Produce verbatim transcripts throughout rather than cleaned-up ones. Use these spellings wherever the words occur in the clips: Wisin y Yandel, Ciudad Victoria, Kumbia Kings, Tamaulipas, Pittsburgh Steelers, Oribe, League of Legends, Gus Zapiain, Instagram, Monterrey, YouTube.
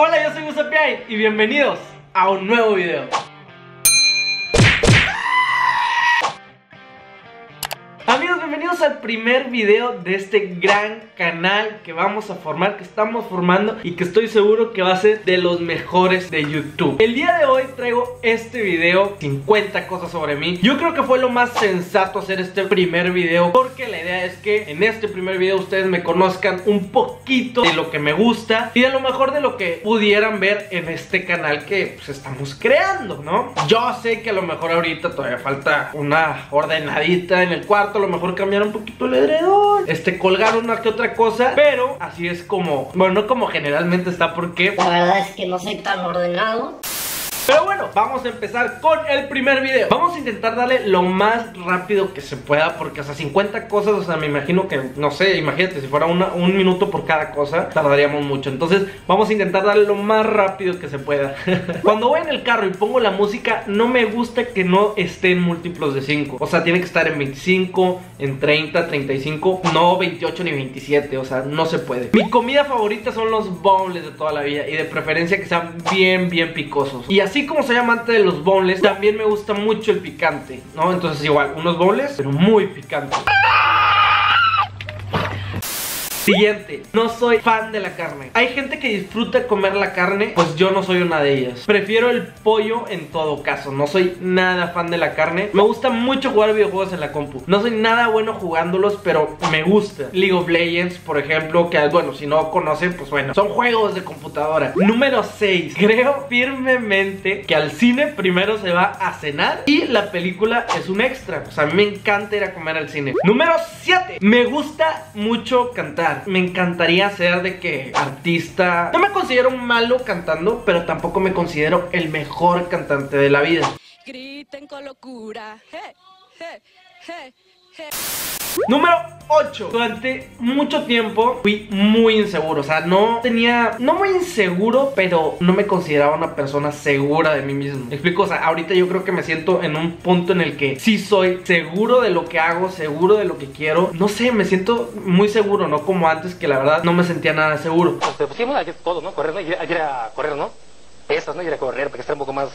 Hola, yo soy Gus Zapiain y bienvenidos a un nuevo video. Amigos, bienvenidos al primer video de este gran canal que vamos a formar, que estamos formando y que estoy seguro que va a ser de los mejores de YouTube. El día de hoy traigo este video, cincuenta cosas sobre mí. Yo creo que fue lo más sensato hacer este primer video, porque la idea es que en este primer video ustedes me conozcan un poquito de lo que me gusta y de lo mejor de lo que pudieran ver en este canal que pues estamos creando, ¿no? Yo sé que a lo mejor ahorita todavía falta una ordenadita en el cuarto, a lo mejor cambiar un poquito el edredón, Este, colgar una que otra cosa, pero así es como, bueno, no como generalmente está, porque la verdad es que no soy tan ordenado. Pero bueno, vamos a empezar con el primer video. Vamos a intentar darle lo más rápido que se pueda, porque, o sea, cincuenta cosas, o sea, me imagino que, no sé, imagínate, si fuera una, un minuto por cada cosa, tardaríamos mucho. Entonces, vamos a intentar darle lo más rápido que se pueda. Cuando voy en el carro y pongo la música, no me gusta que no esté en múltiplos de cinco. O sea, tiene que estar en veinticinco, en treinta, treinta y cinco, no veintiocho ni veintisiete, o sea, no se puede. Mi comida favorita son los boneless de toda la vida, y de preferencia que sean bien, bien picosos. Y así Así como soy amante de los boneless, también me gusta mucho el picante, ¿no? Entonces igual, unos boneless, pero muy picantes. Siguiente, no soy fan de la carne. Hay gente que disfruta comer la carne, pues yo no soy una de ellas. Prefiero el pollo en todo caso, no soy nada fan de la carne. Me gusta mucho jugar videojuegos en la compu. No soy nada bueno jugándolos, pero me gusta. League of Legends, por ejemplo, que bueno, si no conocen, pues bueno, son juegos de computadora. Número seis, creo firmemente que al cine primero se va a cenar y la película es un extra. O sea, a mí me encanta ir a comer al cine. Número siete, me gusta mucho cantar. Me encantaría ser de que artista. No me considero un malo cantando, pero tampoco me considero el mejor cantante de la vida. Griten con locura. Hey, hey, hey, hey. Número ocho. Durante mucho tiempo fui muy inseguro. O sea, no tenía... No muy inseguro, pero no me consideraba una persona segura de mí mismo. ¿Me explico? O sea, ahorita yo creo que me siento en un punto en el que sí soy seguro de lo que hago, seguro de lo que quiero. No sé, me siento muy seguro, ¿no? Como antes, que la verdad no me sentía nada seguro. Pues te pusimos ayer todo, ¿no? Correr, ¿no? Ir a, ir a correr, ¿no? Pesas, ¿no? Ir a correr, para que esté un poco más...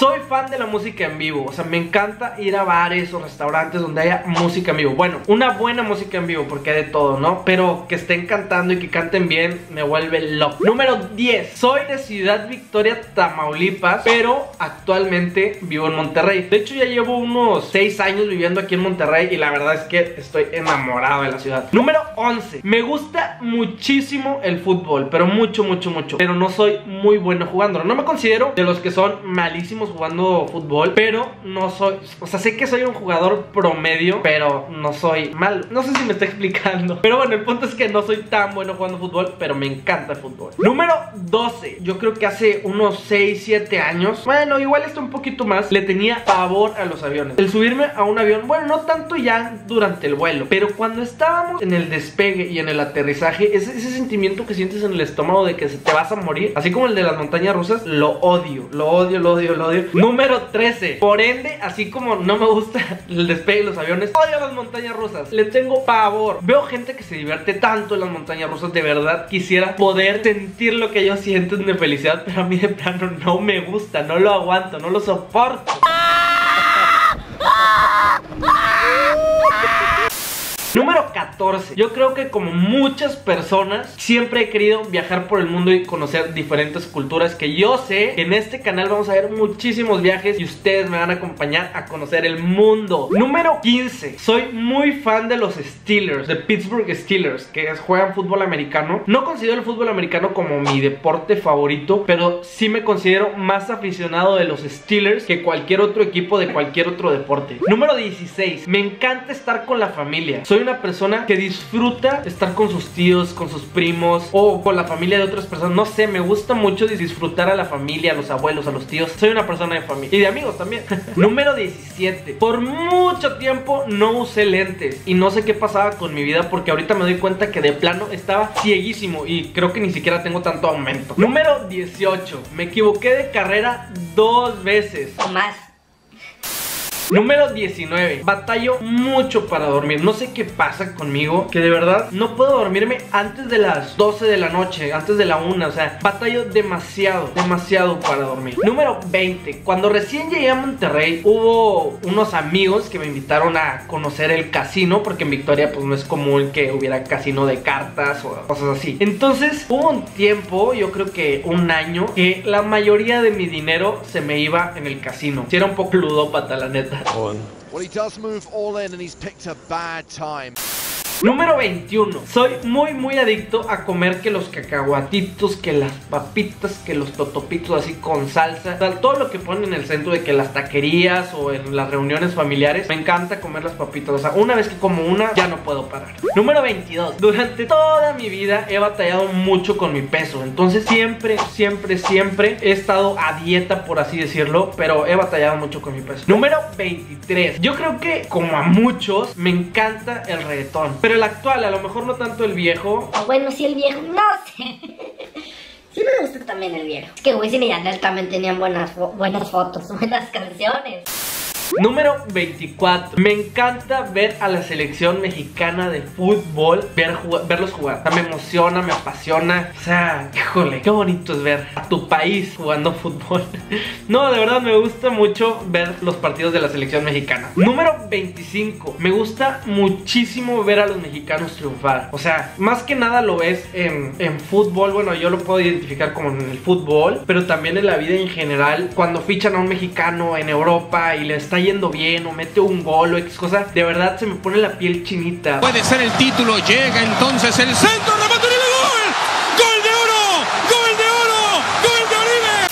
Soy fan de la música en vivo, o sea, me encanta ir a bares o restaurantes donde haya música en vivo. Bueno, una buena música en vivo, porque hay de todo, ¿no? Pero que estén cantando y que canten bien, me vuelve loco. Número diez, soy de Ciudad Victoria, Tamaulipas, pero actualmente vivo en Monterrey. De hecho, ya llevo unos seis años viviendo aquí en Monterrey y la verdad es que estoy enamorado de la ciudad. Número once, me gusta muchísimo el fútbol, pero mucho, mucho, mucho. Pero no soy muy bueno jugándolo, no me considero de los que son malísimos jugando fútbol, pero no soy, o sea, sé que soy un jugador promedio, pero no soy malo. No sé si me está explicando, pero bueno, el punto es que no soy tan bueno jugando fútbol, pero me encanta el fútbol. Número doce, yo creo que hace unos seis, siete años, bueno, igual está un poquito más, le tenía pavor a los aviones. El subirme a un avión, bueno, no tanto ya durante el vuelo, pero cuando estábamos en el despegue y en el aterrizaje, ese, ese sentimiento que sientes en el estómago de que se te vas a morir, así como el de las montañas rusas, lo odio, lo odio, lo odio, lo odio. Número trece, por ende, así como no me gusta el despegue de los aviones, odio las montañas rusas, le tengo pavor. Veo gente que se divierte tanto en las montañas rusas, de verdad quisiera poder sentir lo que ellos sienten de felicidad, pero a mí de plano no me gusta, no lo aguanto, no lo soporto. Número catorce, yo creo que como muchas personas siempre he querido viajar por el mundo y conocer diferentes culturas, que yo sé que en este canal vamos a ver muchísimos viajes y ustedes me van a acompañar a conocer el mundo. Número quince, soy muy fan de los Steelers, de Pittsburgh Steelers, que juegan fútbol americano. No considero el fútbol americano como mi deporte favorito, pero sí me considero más aficionado de los Steelers que cualquier otro equipo de cualquier otro deporte. Número dieciséis, me encanta estar con la familia. Soy una persona que disfruta estar con sus tíos, con sus primos o con la familia de otras personas, no sé, me gusta mucho disfrutar a la familia, a los abuelos, a los tíos. Soy una persona de familia y de amigos también. Número diecisiete, por mucho tiempo no usé lentes y no sé qué pasaba con mi vida, porque ahorita me doy cuenta que de plano estaba cieguísimo y creo que ni siquiera tengo tanto aumento. Número dieciocho, me equivoqué de carrera dos veces o más. Número diecinueve. Batallo mucho para dormir. No sé qué pasa conmigo, que de verdad no puedo dormirme antes de las doce de la noche, antes de la una. O sea, batallo demasiado, demasiado para dormir. Número veinte. Cuando recién llegué a Monterrey, hubo unos amigos que me invitaron a conocer el casino, porque en Victoria pues no es común que hubiera casino de cartas o cosas así. Entonces hubo un tiempo, yo creo que un año, que la mayoría de mi dinero se me iba en el casino. Si era un poco ludópata, la neta. Well, he does move all in and he's picked a bad time. Número veintiuno. Soy muy muy adicto a comer que los cacahuatitos, que las papitas, que los totopitos así con salsa, o sea, todo lo que ponen en el centro de que las taquerías o en las reuniones familiares. Me encanta comer las papitas, o sea, una vez que como una ya no puedo parar. Número veintidós. Durante toda mi vida he batallado mucho con mi peso, entonces siempre, siempre, siempre he estado a dieta, por así decirlo, pero he batallado mucho con mi peso. Número veintitrés. Yo creo que como a muchos me encanta el reggaetón, pero el actual, a lo mejor no tanto el viejo. Oh, bueno, sí, el viejo, no sé. Sí me gusta también el viejo. Es que Wisin y Yandel también tenían buenas, buenas fotos, buenas canciones. Número veinticuatro. Me encanta ver a la selección mexicana de fútbol, ver, verlos jugar. O sea, me emociona, me apasiona. O sea, híjole, qué bonito es ver a tu país jugando fútbol. No, de verdad me gusta mucho ver los partidos de la selección mexicana. Número veinticinco. Me gusta muchísimo ver a los mexicanos triunfar. O sea, más que nada lo ves en, en fútbol. Bueno, yo lo puedo identificar como en el fútbol, pero también en la vida en general. Cuando fichan a un mexicano en Europa y le está yendo bien o mete un gol o X cosa, de verdad se me pone la piel chinita. Puede ser el título, llega entonces el centro, remate y gol. ¡Gol de oro! ¡Gol de oro! ¡Gol de Oribe!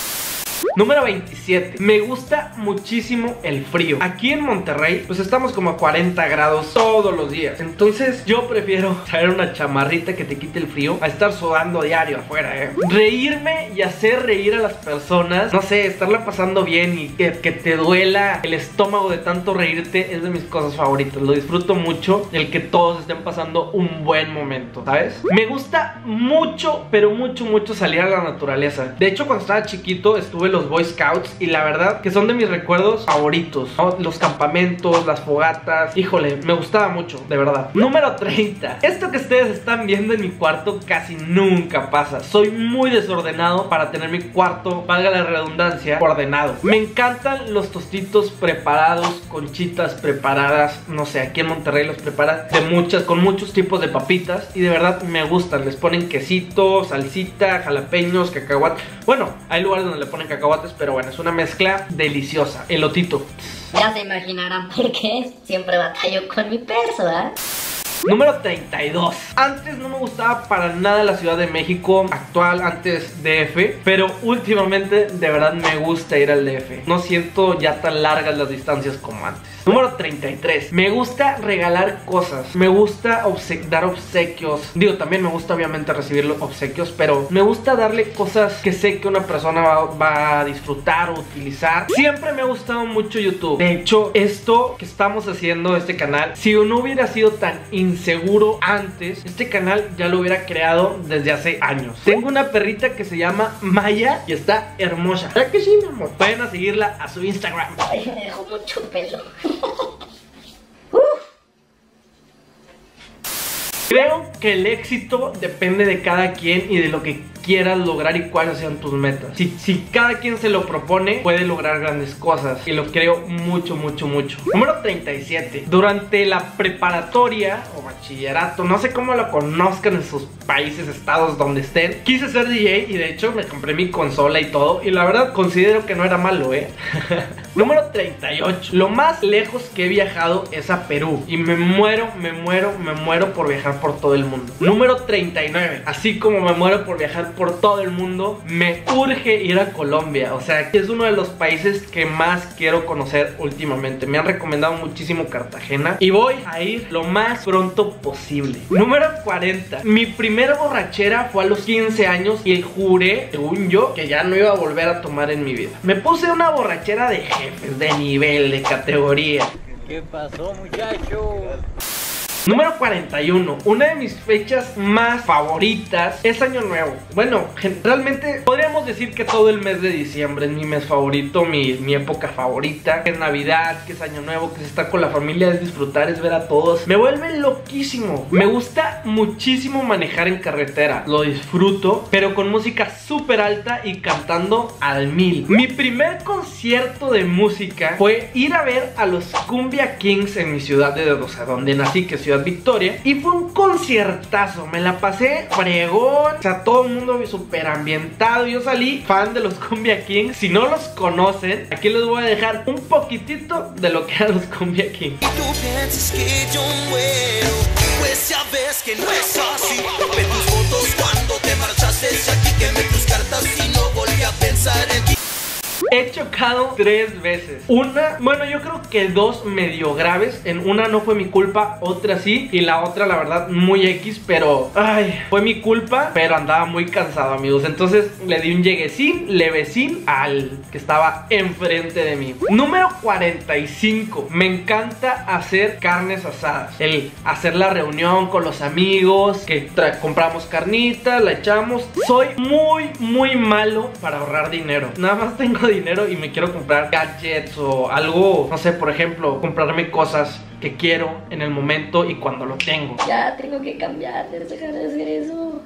Número veintisiete. Me gusta muchísimo el frío. Aquí en Monterrey pues estamos como a cuarenta grados todos los días. Entonces yo prefiero traer una chamarrita que te quite el frío a estar sudando diario afuera, eh. Reírme y hacer reír a las personas, no sé, estarla pasando bien y que, que te duela el estómago de tanto reírte, es de mis cosas favoritas. Lo disfruto mucho, el que todos estén pasando un buen momento, ¿sabes? Me gusta mucho, pero mucho, mucho salir a la naturaleza. De hecho, cuando estaba chiquito estuve los Boy Scouts y la verdad que son de mis recuerdos favoritos, ¿no? Los campamentos, las fogatas, híjole, me gustaba mucho, de verdad. Número treinta. Esto que ustedes están viendo en mi cuarto casi nunca pasa. Soy muy desordenado para tener mi cuarto, valga la redundancia, ordenado. Me encantan los tostitos preparados, conchitas preparadas, no sé, aquí en Monterrey los preparan de muchas, con muchos tipos de papitas y de verdad me gustan. Les ponen quesito, salsita, jalapeños, cacahuate. Bueno, hay lugares donde le ponen cacahuate, pero bueno, es una mezcla deliciosa. Elotito. Ya se imaginarán por qué siempre batallo con mi peso, ¿eh? Número treinta y dos. Antes no me gustaba para nada la Ciudad de México actual, antes D F, pero últimamente de verdad me gusta ir al D F. No siento ya tan largas las distancias como antes. Número treinta y tres. Me gusta regalar cosas. Me gusta obse- dar obsequios. Digo, también me gusta obviamente recibir los obsequios, pero me gusta darle cosas que sé que una persona va, va a disfrutar o utilizar. Siempre me ha gustado mucho YouTube. De hecho, esto que estamos haciendo, este canal, si no hubiera sido tan inseguro antes, este canal ya lo hubiera creado desde hace años. Tengo una perrita que se llama Maya y está hermosa. ¿Verdad que sí, mi amor? Vayan a seguirla a su Instagram. Ay, me dejó mucho pelo. Creo que el éxito depende de cada quien y de lo que quieras lograr y cuáles sean tus metas. Si, si cada quien se lo propone, puede lograr grandes cosas y lo creo mucho, mucho, mucho. Número treinta y siete. Durante la preparatoria o bachillerato, no sé cómo lo conozcan en sus países, estados, donde estén, quise ser D J y de hecho me compré mi consola y todo, y la verdad considero que no era malo, eh. Número treinta y ocho. Lo más lejos que he viajado es a Perú y me muero, me muero, me muero por viajar por todo el mundo. Número treinta y nueve. Así como me muero por viajar por todo el mundo, me urge ir a Colombia. O sea, que es uno de los países que más quiero conocer últimamente. Me han recomendado muchísimo Cartagena y voy a ir lo más pronto posible. Número cuarenta. Mi primera borrachera fue a los quince años y juré, según yo, que ya no iba a volver a tomar en mi vida. Me puse una borrachera de jefes, de nivel, de categoría. ¿Qué pasó, muchachos? Número cuarenta y uno. Una de mis fechas más favoritas es Año Nuevo. Bueno, realmente podríamos podemos decir que todo el mes de diciembre es mi mes favorito, mi, mi época favorita, que es Navidad, que es Año Nuevo, que es estar con la familia, es disfrutar, es ver a todos. Me vuelve loquísimo. Me gusta muchísimo manejar en carretera, lo disfruto, pero con música súper alta y cantando al mil. Mi primer concierto de música fue ir a ver a los Kumbia Kings en mi ciudad de o sea, donde nací, que es Ciudad Victoria, y fue un conciertazo. Me la pasé fregón, o sea, todo el mundo súper ambientado. Yo salí fan de los Kumbia Kings. Si no los conocen, aquí les voy a dejar un poquitito de lo que eran los Kumbia Kings. Y tú piensas que yo muero, pues sabes que no es así. Ve tus fotos cuando te marchaste de aquí, quemé tus cartas y no volví a pensar en ti. He chocado tres veces. Una, bueno, yo creo que dos medio graves. En una no fue mi culpa, otra sí. Y la otra, la verdad, muy X. Pero, ay, fue mi culpa. Pero andaba muy cansado, amigos. Entonces le di un lleguecín, levecín al que estaba enfrente de mí. Número cuarenta y cinco. Me encanta hacer carnes asadas. El hacer la reunión con los amigos, que compramos carnitas, la echamos. Soy muy, muy malo para ahorrar dinero. Nada más tengo dinero y me quiero comprar gadgets o algo, no sé, por ejemplo, comprarme cosas que quiero en el momento y cuando lo tengo. Ya tengo que cambiar, dejar de hacer eso.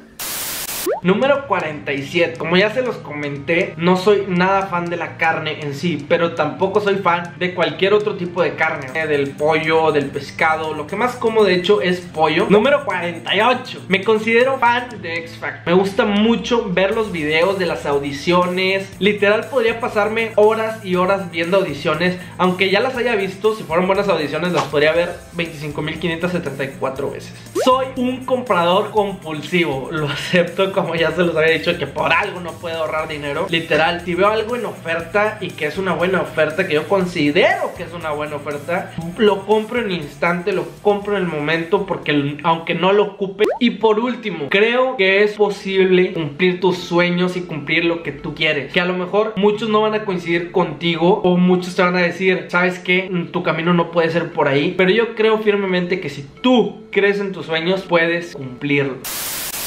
Número cuarenta y siete. Como ya se los comenté, no soy nada fan de la carne en sí, pero tampoco soy fan de cualquier otro tipo de carne, eh, del pollo, del pescado. Lo que más como de hecho es pollo. Número cuarenta y ocho. Me considero fan de X Factor. Me gusta mucho ver los videos de las audiciones. Literal podría pasarme horas y horas viendo audiciones, aunque ya las haya visto. Si fueron buenas audiciones las podría ver veinticinco mil quinientas setenta y cuatro veces. Soy un comprador compulsivo, lo acepto. Como ya se los había dicho, que por algo no puedo ahorrar dinero. Literal, si veo algo en oferta y que es una buena oferta, que yo considero que es una buena oferta, lo compro en el instante, lo compro en el momento, porque aunque no lo ocupe. Y por último, creo que es posible cumplir tus sueños y cumplir lo que tú quieres, que a lo mejor muchos no van a coincidir contigo, o muchos te van a decir, ¿sabes qué? Tu camino no puede ser por ahí. Pero yo creo firmemente que si tú crees en tus sueños, puedes cumplirlo.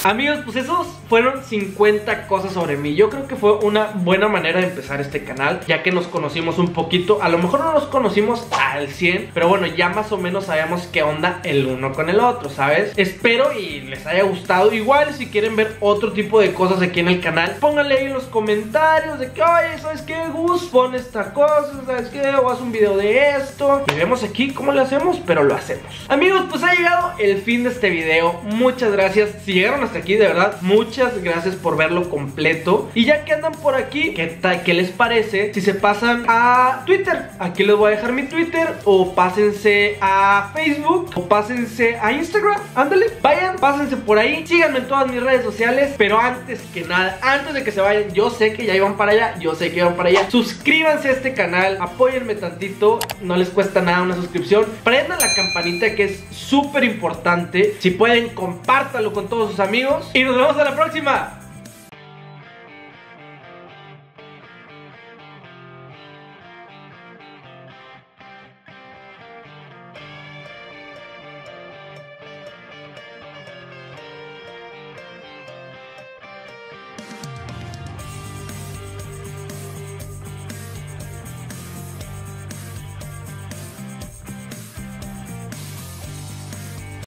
Amigos, pues esos fueron cincuenta cosas sobre mí. Yo creo que fue una buena manera de empezar este canal, ya que nos conocimos un poquito. A lo mejor no nos conocimos al cien, pero bueno, ya más o menos sabemos qué onda el uno con el otro, ¿sabes? Espero y les haya gustado. Igual si quieren ver otro tipo de cosas aquí en el canal, pónganle ahí en los comentarios de que, oye, ¿sabes qué? Gus, pon esta cosa, ¿sabes qué? O haz un video de esto y vemos aquí cómo lo hacemos, pero lo hacemos. Amigos, pues ha llegado el fin de este video. Muchas gracias. Si llegaron a hasta aquí, de verdad, muchas gracias por verlo completo. Y ya que andan por aquí, ¿qué tal? ¿Qué les parece si se pasan a Twitter? Aquí les voy a dejar mi Twitter, o pásense a Facebook, o pásense a Instagram. Ándale, vayan, pásense por ahí, síganme en todas mis redes sociales. Pero antes que nada, antes de que se vayan, yo sé que ya iban para allá, yo sé que iban para allá, suscríbanse a este canal, apóyenme tantito, no les cuesta nada una suscripción. Prendan la campanita, que es súper importante. Si pueden, compártanlo con todos sus amigos. Y nos vemos a la próxima.